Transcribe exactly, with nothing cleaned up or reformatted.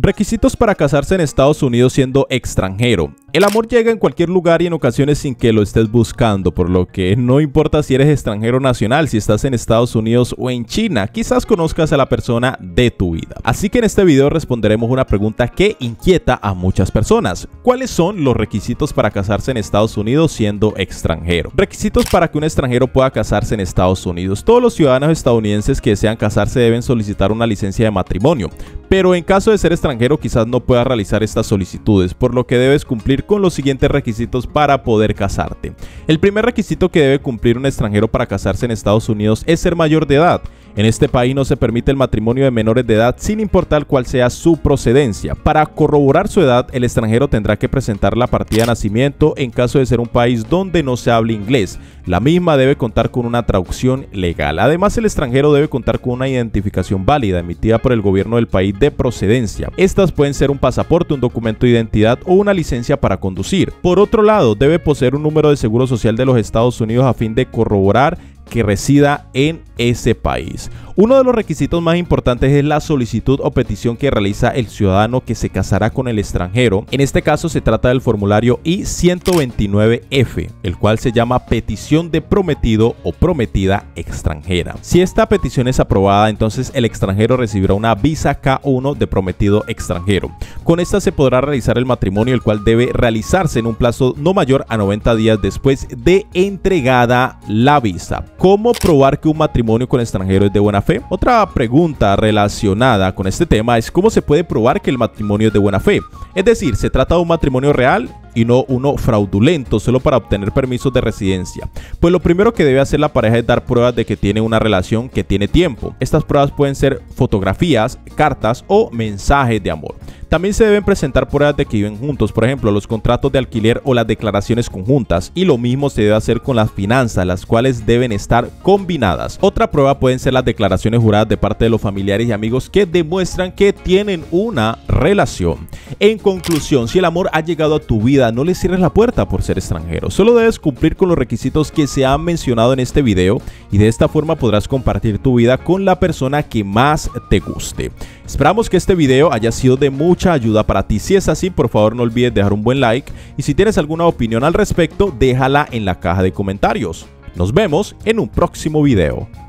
Requisitos para casarse en Estados Unidos siendo extranjero. El amor llega en cualquier lugar y en ocasiones sin que lo estés buscando, por lo que no importa si eres extranjero nacional, si estás en Estados Unidos o en China, quizás conozcas a la persona de tu vida. Así que en este video responderemos una pregunta que inquieta a muchas personas. ¿Cuáles son los requisitos para casarse en Estados Unidos siendo extranjero? Requisitos para que un extranjero pueda casarse en Estados Unidos. Todos los ciudadanos estadounidenses que desean casarse deben solicitar una licencia de matrimonio, pero en caso de ser extranjero quizás no puedas realizar estas solicitudes, por lo que debes cumplir con los siguientes requisitos para poder casarte. El primer requisito que debe cumplir un extranjero para casarse en Estados Unidos es ser mayor de edad. En este país no se permite el matrimonio de menores de edad sin importar cuál sea su procedencia. Para corroborar su edad, el extranjero tendrá que presentar la partida de nacimiento en caso de ser un país donde no se hable inglés. La misma debe contar con una traducción legal. Además, el extranjero debe contar con una identificación válida emitida por el gobierno del país de procedencia. Estas pueden ser un pasaporte, un documento de identidad o una licencia para conducir. Por otro lado, debe poseer un número de seguro social de los Estados Unidos a fin de corroborar que resida en ese país. Uno de los requisitos más importantes es la solicitud o petición que realiza el ciudadano que se casará con el extranjero. En este caso se trata del formulario I ciento veintinueve F, el cual se llama petición de prometido o prometida extranjera. Si esta petición es aprobada, entonces el extranjero recibirá una visa K uno de prometido extranjero. Con esta se podrá realizar el matrimonio, el cual debe realizarse en un plazo no mayor a noventa días después de entregada la visa. ¿Cómo probar que un matrimonio con extranjero es de buena fe? Otra pregunta relacionada con este tema es ¿cómo se puede probar que el matrimonio es de buena fe? Es decir, ¿se trata de un matrimonio real y no uno fraudulento solo para obtener permisos de residencia? Pues lo primero que debe hacer la pareja es dar pruebas de que tiene una relación que tiene tiempo. Estas pruebas pueden ser fotografías, cartas o mensajes de amor. También se deben presentar pruebas de que viven juntos, por ejemplo, los contratos de alquiler o las declaraciones conjuntas, y lo mismo se debe hacer con las finanzas, las cuales deben estar combinadas. Otra prueba pueden ser las declaraciones juradas de parte de los familiares y amigos que demuestran que tienen una relación. En conclusión, si el amor ha llegado a tu vida, no le cierres la puerta por ser extranjero. Solo debes cumplir con los requisitos que se han mencionado en este video y de esta forma podrás compartir tu vida con la persona que más te guste. Esperamos que este video haya sido de mucha Mucha ayuda para ti. Si es así, por favor no olvides dejar un buen like, y si tienes alguna opinión al respecto, déjala en la caja de comentarios. Nos vemos en un próximo video.